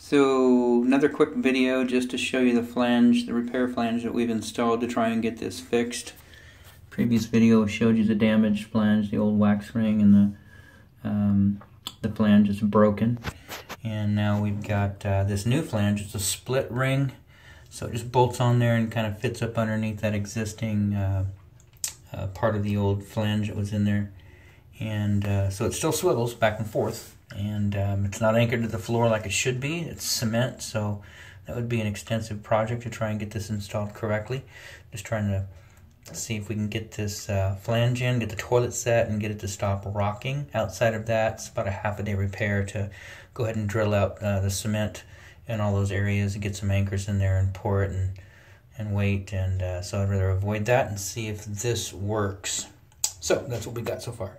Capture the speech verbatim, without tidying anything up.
So another quick video just to show you the flange, the repair flange that we've installed to try and get this fixed. Previous video showed you the damaged flange, the old wax ring, and the um, the flange is broken. And now we've got uh, this new flange. It's a split ring, so it just bolts on there and kind of fits up underneath that existing uh, uh, part of the old flange that was in there. And uh, so it still swivels back and forth, and um, it's not anchored to the floor like it should be. It's cement, so that would be an extensive project to try and get this installed correctly. Just trying to see if we can get this uh, flange in, get the toilet set, and get it to stop rocking. Outside of that, it's about a half a day repair to go ahead and drill out uh, the cement in all those areas and get some anchors in there and pour it and, and wait. And uh, so I'd rather avoid that and see if this works. So that's what we got so far.